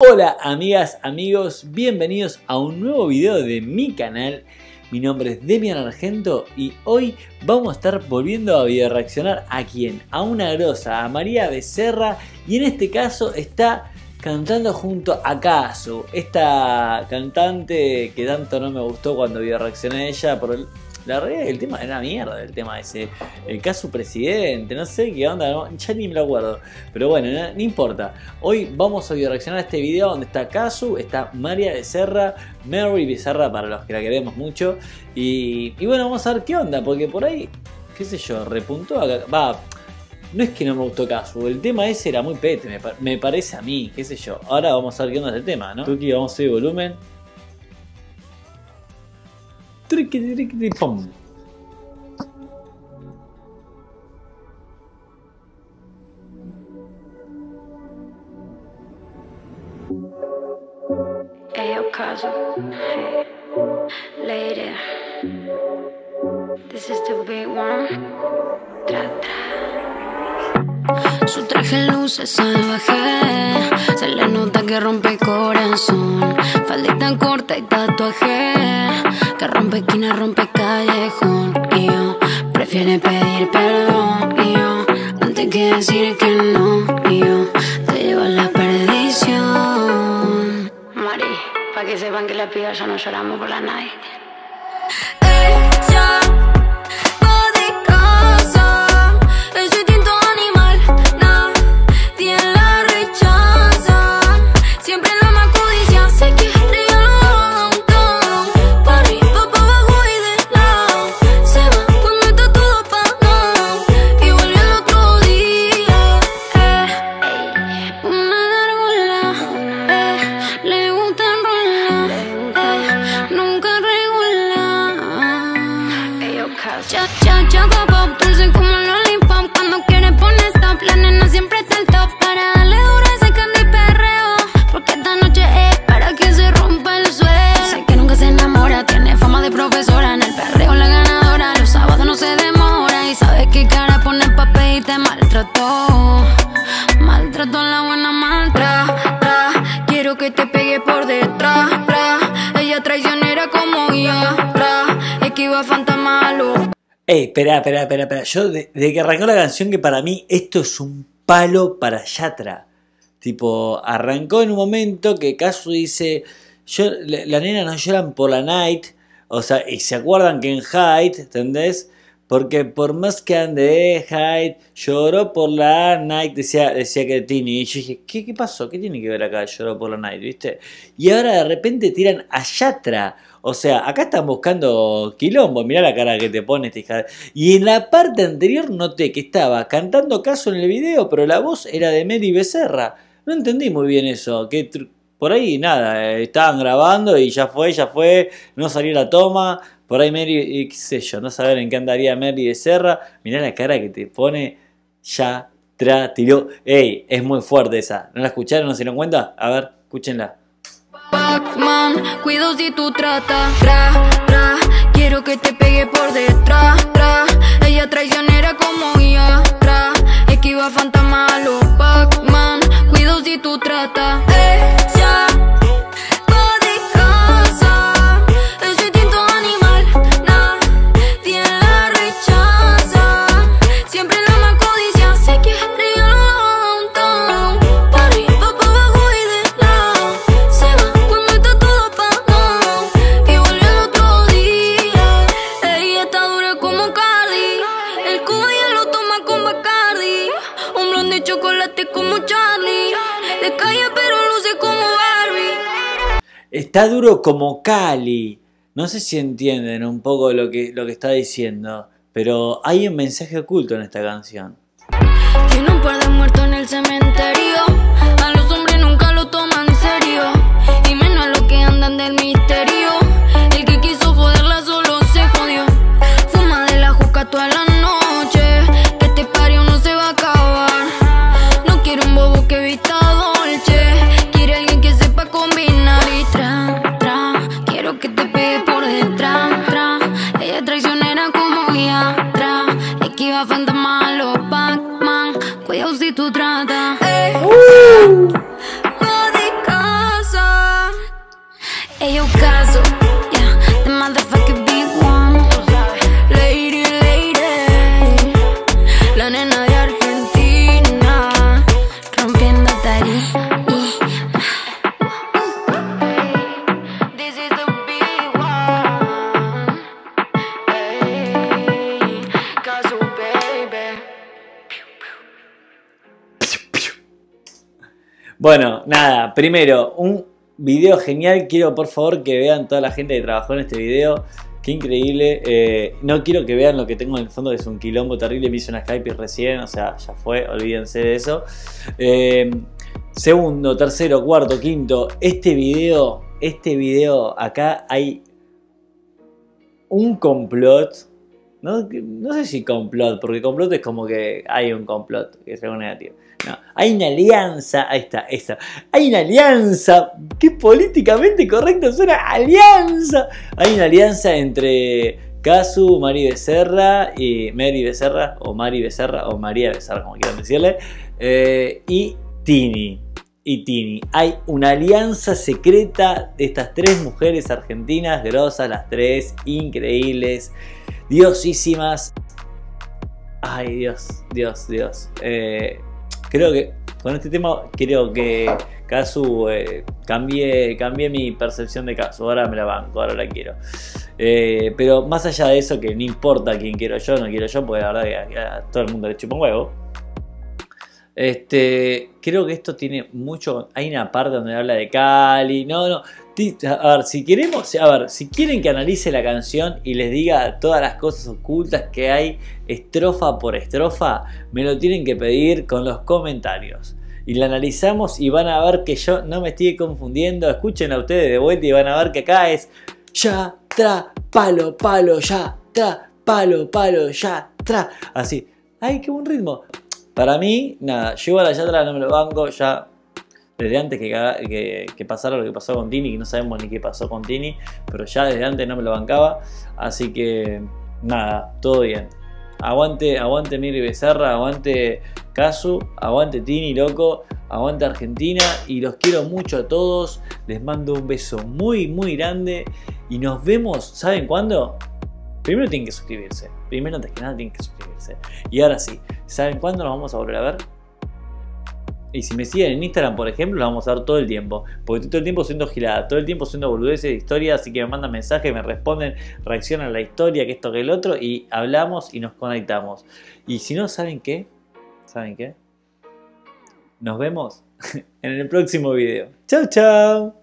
Hola amigas, amigos, bienvenidos a un nuevo video de mi canal. Mi nombre es Demian Argento y hoy vamos a estar volviendo a video reaccionar a quién, a una grosa, a María Becerra, y en este caso está cantando junto a Cazzu, esta cantante que tanto no me gustó cuando video reaccioné a ella por el... La realidad del tema era una mierda, el tema ese. El Cazzu presidente, no sé qué onda, no, ya ni me lo acuerdo. Pero bueno, no importa. Hoy vamos a reaccionar a este video donde está Cazzu, está María Becerra, Mary Becerra para los que la queremos mucho. Y bueno, vamos a ver qué onda, porque por ahí, qué sé yo, repuntó acá. Va, no es que no me gustó Cazzu, el tema ese era muy pete, me parece a mí, qué sé yo. Ahora vamos a ver qué onda es el tema, ¿no? Tuki, vamos a subir volumen. ¡Pum! Hey, Cazzu. Hey, lady. This is the big one. Su traje luce salvaje, se le nota que rompe el corazón. Faldita corta y tatuaje, que rompe esquina, rompe callejón. Y yo prefiero pedir perdón, y yo antes que decir que no. Y yo te llevo a la perdición. Mari, pa' que sepan que las pibas ya no lloramos por la night. Chaca pop, dulce como el lollipop. Cuando quieres pones stop, la nena siempre está al top. Para darle duro a ese candy perreo, porque esta noche es para que se rompa el suelo. Sé que nunca se enamora, tiene fama de profesora. En el perreo la ganadora, los sábados no se demora. Y sabes qué cara pone papel y te maltrató. Maltrató la buena maltra, tra. Quiero que te pegue por detrás, tra. Ella traicionera como Yatra, esquiva fantasma malo. Ey, espera. Yo, desde que arrancó la canción, que para mí esto es un palo para Yatra. Tipo, arrancó en un momento que Cazzu dice, la nena no lloran por la night. O sea, y se acuerdan que en Hyde, ¿entendés? Porque por más que ande Hyde, lloró por la night, decía que Tini. Y yo dije, ¿qué pasó? ¿Qué tiene que ver acá? Lloró por la night, ¿viste? Y ahora de repente tiran a Yatra. O sea, acá están buscando quilombo. Mirá la cara que te pone esta hija. Y en la parte anterior noté que estaba cantando Cazzu en el video, pero la voz era de María Becerra. No entendí muy bien eso. Que por ahí nada, estaban grabando y ya fue. No salió la toma. Por ahí Mary, qué sé yo, no saber en qué andaría María Becerra. Mirá la cara que te pone Yatra, tiró. Ey, es muy fuerte esa. ¿No la escucharon? ¿No se dieron cuenta? A ver, escúchenla. Pac-Man, cuido si tú trata, tra, tra. Quiero que te pegue por detrás, tra. Ella traicionera como ella, tra. Esquiva fantasma a los Pac-Man, cuido si tú trata. Está duro como Cali. No sé si entienden un poco lo que está diciendo, pero hay un mensaje oculto en esta canción. Tiene un par de muertos en el cementerio. A los hombres nunca lo toman en serio, y menos a los que andan del misterio. El que quiso joderla solo se jodió. Fuma de la juca toda la noche. Que este pario no se va a acabar. No quiero un bobo que vista dolce. Quiere alguien que sepa combinar. Que te pegue por detrás, tra. Ella traicionera como Yatra, esquiva fantasma a los Pac-Man. Cuidado si tú tratas. Bueno, nada, primero, un video genial. Quiero por favor que vean toda la gente que trabajó en este video. Qué increíble. No quiero que vean lo que tengo en el fondo, que es un quilombo terrible. Me hice una Skype recién, o sea, ya fue, olvídense de eso. Segundo, tercero, cuarto, quinto. Este video, acá hay un complot. No sé si complot, porque complot es como que hay un complot, que es algo negativo. No, hay una alianza, ahí está, esa. Hay una alianza, que políticamente correcto suena, alianza. Hay una alianza entre Cazzu, María Becerra y María Becerra, como quieran decirle, y Tini. Hay una alianza secreta de estas tres mujeres argentinas, grosas las tres, increíbles, diosísimas. Ay, Dios. Creo que con este tema, creo que Cazzu, cambié mi percepción de Cazzu. Ahora me la banco, ahora la quiero. Pero más allá de eso, que no importa quién quiero yo, no quiero yo, porque la verdad que a todo el mundo le chupa un huevo. Creo que esto tiene mucho. Hay una parte donde habla de Cali. No. A ver, si quieren que analice la canción y les diga todas las cosas ocultas que hay, estrofa por estrofa, me lo tienen que pedir con los comentarios. Y la analizamos y van a ver que yo no me estoy confundiendo. Escuchen a ustedes de vuelta y van a ver que acá es Yatra, palo, palo, Yatra, palo, palo, Yatra. Así. ¡Ay, qué buen ritmo! Para mí, nada, yo igual a Yatra no me lo banco, ya desde antes que pasara lo que pasó con Tini, que no sabemos ni qué pasó con Tini, pero ya desde antes no me lo bancaba, así que nada, todo bien. Aguante María Becerra, aguante Cazzu, aguante Tini, loco, aguante Argentina, y los quiero mucho a todos, les mando un beso muy, muy grande, y nos vemos, ¿saben cuándo? Primero tienen que suscribirse. Primero, antes que nada, tienen que suscribirse. Y ahora sí, ¿saben cuándo nos vamos a volver a ver? Y si me siguen en Instagram, por ejemplo, los vamos a ver todo el tiempo. Porque todo el tiempo siendo gilada, todo el tiempo siendo boludeces de historia. Así que me mandan mensajes, me responden, reaccionan a la historia, que esto, que el otro. Y hablamos y nos conectamos. Y si no, ¿saben qué? ¿Saben qué? Nos vemos en el próximo video. ¡Chau, chau!